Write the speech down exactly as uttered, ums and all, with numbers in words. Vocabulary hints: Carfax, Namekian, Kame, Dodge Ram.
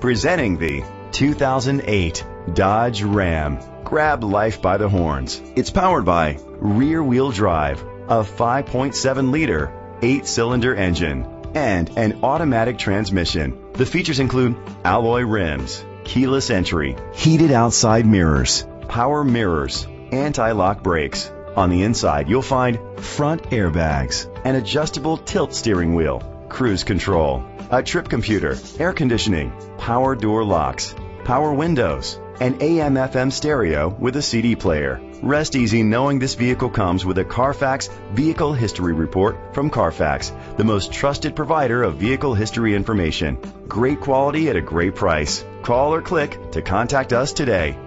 Presenting the two thousand eight Dodge Ram. Grab life by the horns. It's powered by rear-wheel drive, a five point seven liter, eight-cylinder engine, and an automatic transmission. The features include alloy rims, keyless entry, heated outside mirrors, power mirrors, anti-lock brakes. On the inside, you'll find front airbags, an adjustable tilt steering wheel, cruise control, a trip computer, air conditioning, power door locks, power windows, an A M F M stereo with a C D player. Rest easy knowing this vehicle comes with a Carfax Vehicle History Report from Carfax, the most trusted provider of vehicle history information. Great quality at a great price. Call or click to contact us today.